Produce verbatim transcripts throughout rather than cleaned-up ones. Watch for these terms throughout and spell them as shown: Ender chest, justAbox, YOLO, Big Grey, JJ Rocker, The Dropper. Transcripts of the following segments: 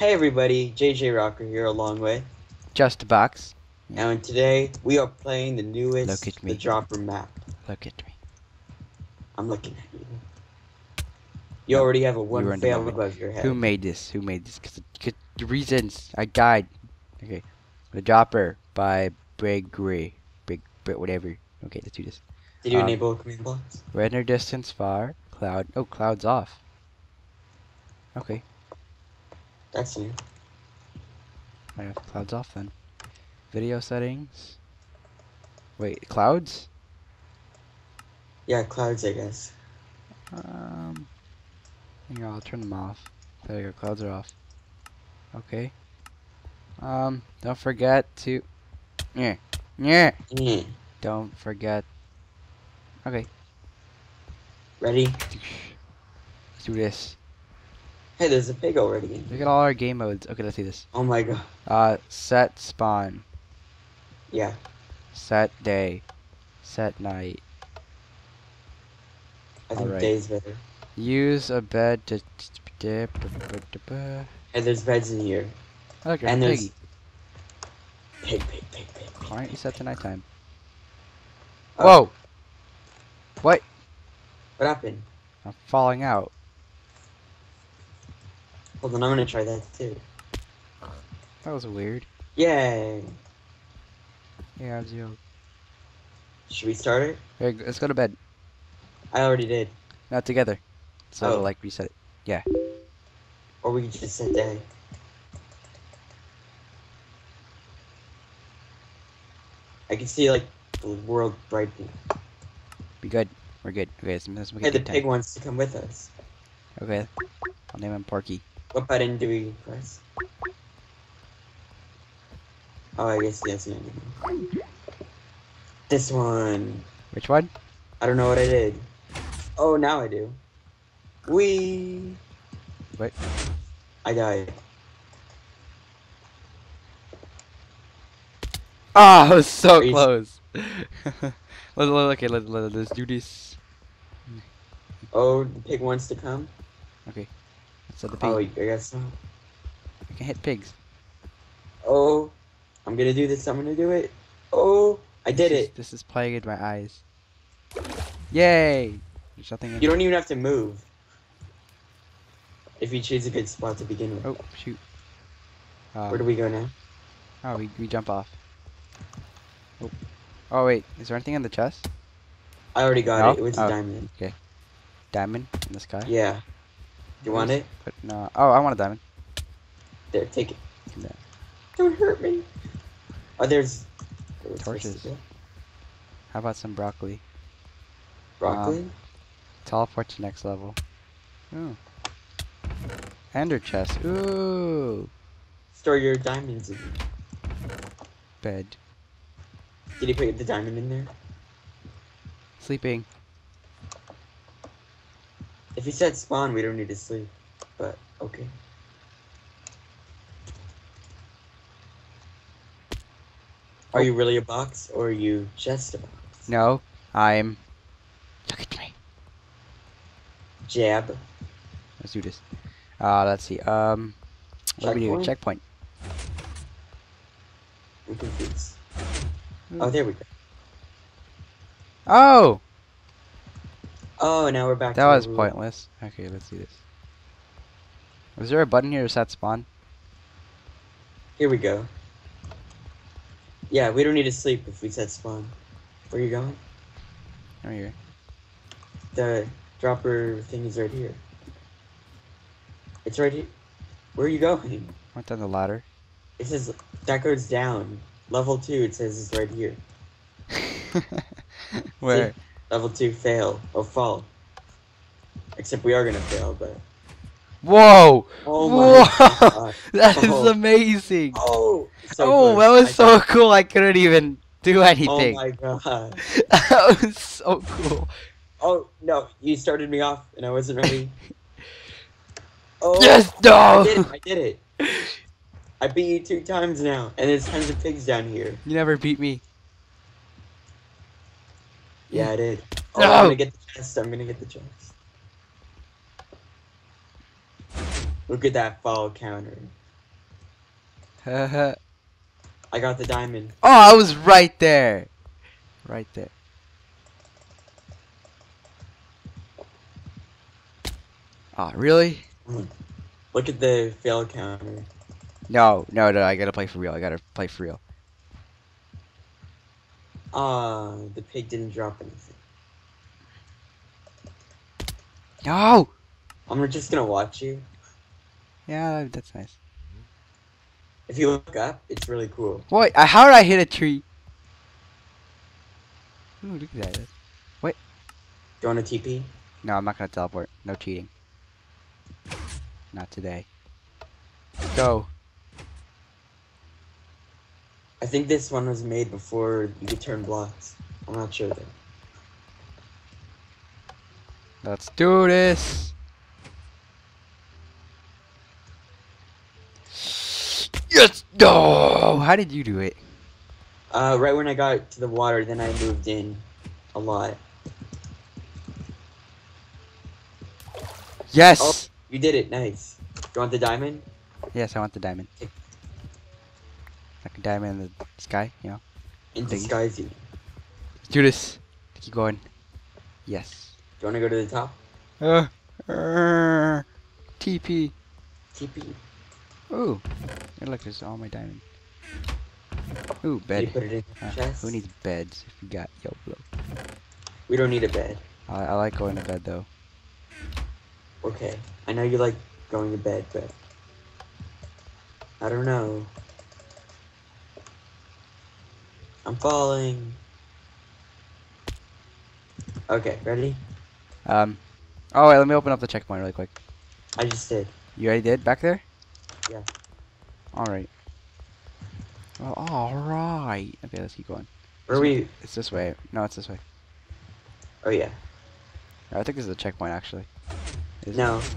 Hey everybody, J J Rocker here, a long way. Just a box. And today we are playing the newest Look at me. The Dropper map. Look at me. I'm looking at you. You no, already have a one fail above your head. Who made this? Who made this? Because the reasons I died. Okay, The Dropper by Big Grey. Big, Big, whatever. Okay, let's do this. Did you um, enable command blocks? Render distance far. Cloud. Oh, cloud's off. Okay. That's new. I have clouds off then. Video settings. Wait, clouds? Yeah, clouds, I guess. Um. Here, I'll turn them off. There you go, clouds are off. Okay. Um. Don't forget to. Yeah. Yeah. Mm. Don't forget. Okay. Ready? Let's do this. Hey, there's a pig already in here. Look at all our game modes. Okay, let's see this. Oh my god. Uh, set spawn. Yeah. Set day. Set night. I think right. Day's better. Use a bed to... Hey, there's beds in here. Oh, look, and there's... Piggy. Pig, pig, pig, pig, pig. Why aren't you set to nighttime? Oh. Whoa! What? What happened? I'm falling out. Hold on, I'm gonna try that too. That was weird. Yay! Yeah, I'm zero. Should we start it? Here, let's go to bed. I already did. Not together. So oh. It'll like reset it. Yeah. Or we could just sit down. I can see like the world brightening. Be good. We're good. Okay, let's, let's make hey, it the pig time. Wants to come with us. Okay. I'll name him Porky. What button do we press? Oh, I guess that's not it. This one. Which one? I don't know what I did. Oh, now I do. Wee. What? I died. Ah, oh, I was so Crazy. Close. Okay, let, let, let's do this. Oh, the pig wants to come? Okay. So the pig. Oh, I guess so. I can hit pigs. Oh, I'm gonna do this. I'm gonna do it. Oh, I did this is, it. This is plagued my eyes. Yay! There's nothing. In you don't even have to move. If you choose a good spot to begin with. Oh shoot! Um, Where do we go now? Oh, we we jump off. Oh, oh wait, is there anything in the chest? I already got no? it. It was oh. a diamond. Okay. Diamond in the sky. Yeah. You want it? But no. Oh, I want a diamond. There, take it. No. Don't hurt me. Oh, there's... Torches. How about some broccoli? Broccoli? Um, teleport to next level. Ooh. Ender chest. Ooh. Store your diamonds in bed. Did you put the diamond in there? Sleeping. If he said spawn, we don't need to sleep, but okay. Are you really a box, or are you just a box? No, I'm... Look at me. Jab. Let's do this. Uh, let's see, um... What do we do? Checkpoint. I'm confused. Oh, there we go. Oh! Oh, and now we're back. That was pointless. Okay, let's do this. Was there a button here to set spawn? Here we go. Yeah, we don't need to sleep if we set spawn. Where are you going? Right here. The dropper thing is right here. It's right here. Where are you going? I went down the ladder. It says that goes down. Level two, it says it's right here. Where? See? Level two fail or fall. Except we are gonna fail, but. Whoa! Oh my Whoa! God. That oh. is amazing. Oh! So oh, close. That was I so thought... cool. I couldn't even do anything. Oh my god! That was so cool. Oh no! You started me off, and I wasn't ready. Oh! Yes! No! I did it! I did it! I beat you two times now, and there's tons of pigs down here. You never beat me. Yeah, I did. Oh, no! I'm gonna get the chest. I'm gonna get the chest. Look at that fall counter. I got the diamond. Oh, I was right there. Right there. Ah, oh, really? Look at the fail counter. No, no, no, I gotta play for real. I gotta play for real. Ah, uh, the pig didn't drop anything. No! I'm just gonna watch you. Yeah, that's nice. If you look up, it's really cool. What? How did I hit a tree? Ooh, look at that. What? Do you want a T P? No, I'm not gonna teleport. No cheating. Not today. Go. I think this one was made before you could turn blocks. I'm not sure though. Let's do this. Yes! No! How did you do it? Uh, right when I got to the water, then I moved in a lot. Yes! Oh, you did it. Nice. Do you want the diamond? Yes, I want the diamond. Okay. Like a diamond in the sky, you know? In disguise, you. Let's do this. Keep going. Yes. Do you want to go to the top? Uh, uh, T P. T P. Ooh. Look, there's all my diamond. Ooh, bed. You put it in uh, chest? Who needs beds if you got YOLO? We don't need a bed. I, I like going to bed, though. Okay. I know you like going to bed, but... I don't know. I'm falling. Okay, ready? Um. Oh, wait, let me open up the checkpoint really quick. I just did. You already did? Back there? Yeah. Alright. Well, alright. Okay, let's keep going. Where are we? It's this way. No, it's this way. Oh, yeah. I think this is a checkpoint, actually. Is no. It?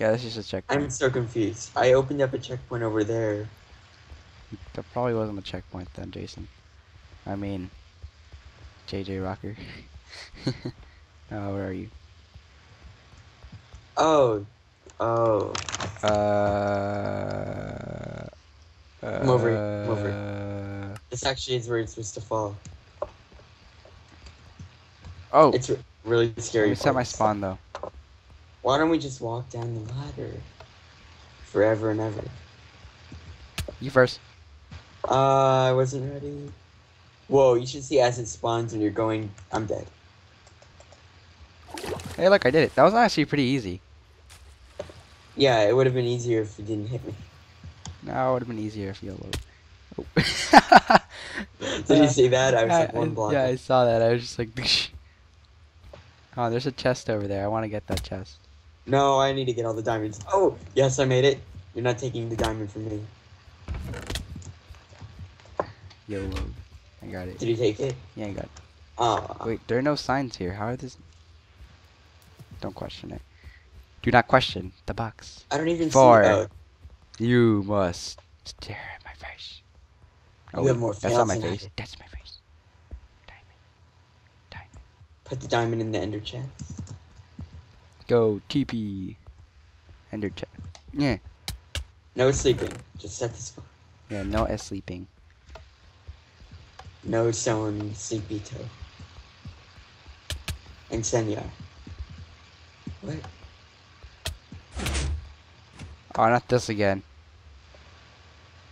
Yeah, this is a checkpoint. I'm so confused. I opened up a checkpoint over there. That probably wasn't a checkpoint then, Jason. I mean, J J Rocker. Oh, where are you? Oh. Oh. Uh. Come over here. Come over here. This actually is where it's supposed to fall. Oh. It's really scary. It's at my spawn, though. Why don't we just walk down the ladder? Forever and ever. You first. Uh, I wasn't ready. Whoa, you should see as it spawns when you're going. I'm dead. Hey, look, I did it. That was actually pretty easy. Yeah, it would have been easier if you didn't hit me. No, it would have been easier if you low. Oh. Did you see that? I was like one block. Yeah, I saw that. I was just like. Oh, there's a chest over there. I want to get that chest. No, I need to get all the diamonds. Oh, yes, I made it. You're not taking the diamond from me. YOLO. I got it. Did you take it? Yeah, I got it. Oh. Wait, there are no signs here. How are this? Don't question it. Do not question the box. I don't even For see it. You must stare at my face. Oh, you have more that's not my face. That's my face. Diamond. Diamond. Put the diamond in the ender chest. Go, T P. Ender chest. Yeah. No sleeping. Just set this one. Yeah, no S sleeping. No someone sleepy toe. And Senor. What? Oh, not this again.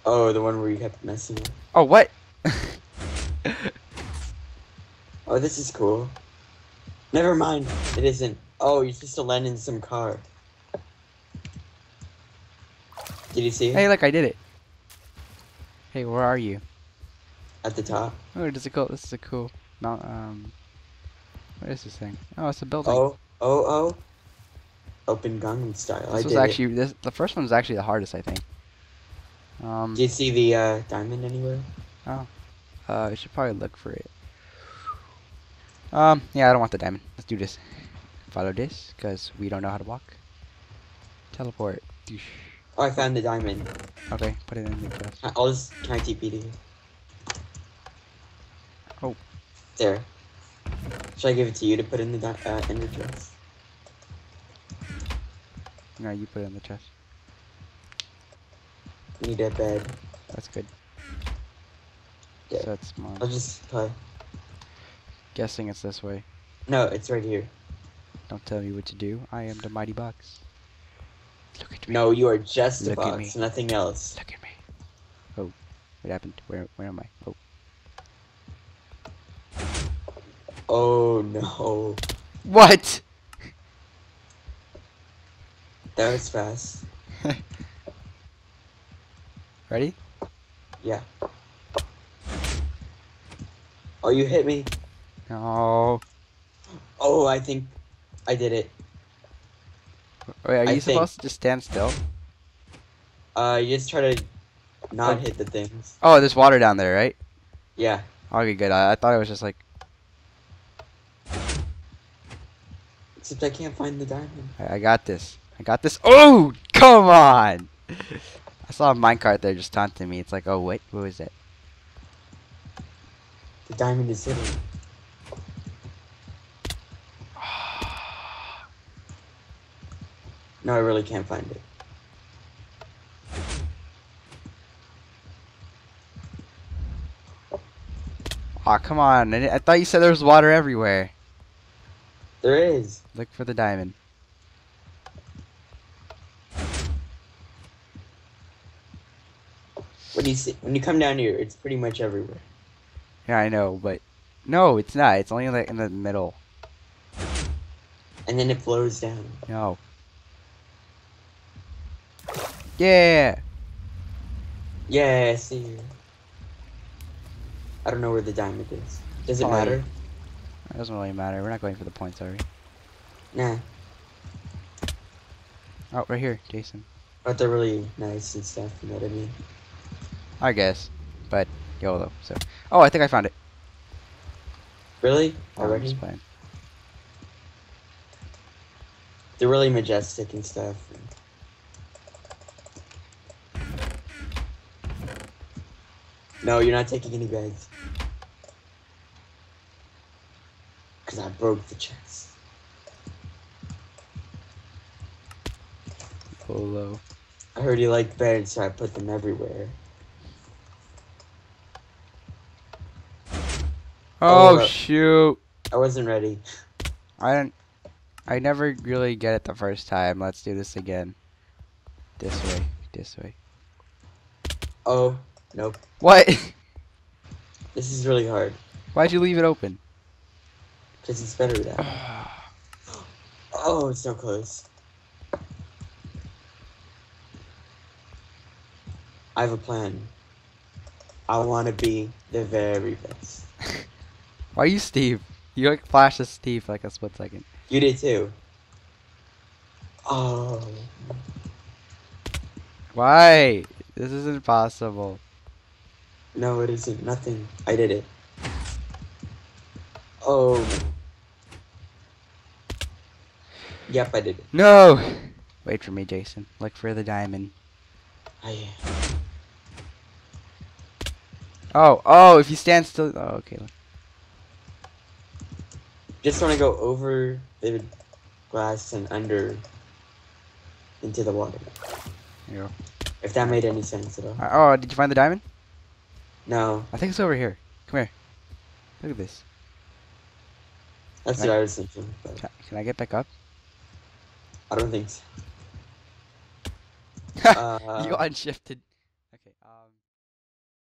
Oh, the one where you kept messing up. Oh, what? Oh, this is cool. Never mind. It isn't. Oh, you're supposed to land in some car. Did you see it? Hey, look, I did it. Hey, where are you? At the top. Oh, does it go? This is a cool mount. Um, what is this thing? Oh, it's a building. Oh, oh, oh. Open Gangnam Style. This I was did actually it. This. The first one was actually the hardest, I think. Um, Do you see the uh, diamond anywhere? Oh, uh, I should probably look for it. Um, yeah, I don't want the diamond. Let's do this. Follow this, cause we don't know how to walk. Teleport. Oh, I found the diamond. Okay, put it in the chest. I'll just can I T P to you? Oh, there. Should I give it to you to put in the uh, in the chest? No, you put it in the chest. need a bed. That's good. Yeah. So that's mine. I'll just play. Guessing it's this way. No, it's right here. Don't tell me what to do. I am the mighty box. Look at me. No, you are just Look a box, nothing else. Look at me. Oh, what happened? Where, where am I? Oh. Oh no. What? That was fast. Ready? Yeah. Oh, you hit me. No. Oh, I think I did it. Wait, are you I supposed think. to just stand still? Uh, you just try to not oh. hit the things. Oh, there's water down there, right? Yeah. Okay, good. I, I thought it was just like... Except I can't find the diamond. I, I got this. I got this. Oh, come on! I saw a minecart there just taunting me. It's like, oh, wait, what was it? The diamond is hidden. No, I really can't find it. Aw, oh, come on. I, I thought you said there was water everywhere. There is. Look for the diamond. When you see, when you come down here, it's pretty much everywhere. Yeah, I know, but... No, it's not. It's only like in the middle. And then it flows down. No. Yeah. Yeah, I see you. I don't know where the diamond is. Does it oh, matter? It doesn't really matter. We're not going for the points, are we? Nah. Oh, right here, Jason. But they're really nice and stuff, you know what I mean? I guess. But YOLO, so. Oh, I think I found it. Really? Oh, already? I'm just playing. They're really majestic and stuff. No, you're not taking any beds. Because I broke the chest. Polo. I heard you like beds, so I put them everywhere. Oh, oh shoot. I wasn't ready. I don't... I never really get it the first time. Let's do this again. This way. This way. Oh. Nope. What? This is really hard. Why'd you leave it open? Because it's better that way. Oh, it's so close. I have a plan. I want to be the very best. Why are you Steve? You like flashed as Steve for like a split second. You did too. Oh. Why? This is impossible. No, it isn't. Nothing. I did it. Oh. Yep, I did it. No! Wait for me, Jason. Look for the diamond. Oh, yeah. Oh, oh, if you stand still... Oh, okay. Just want to go over the glass and under into the water. There you go. If that made any sense at all. Oh, did you find the diamond? No. I think it's over here. Come here. Look at this. That's what I was thinking. But can I get back up? I don't think so. uh, you unshifted.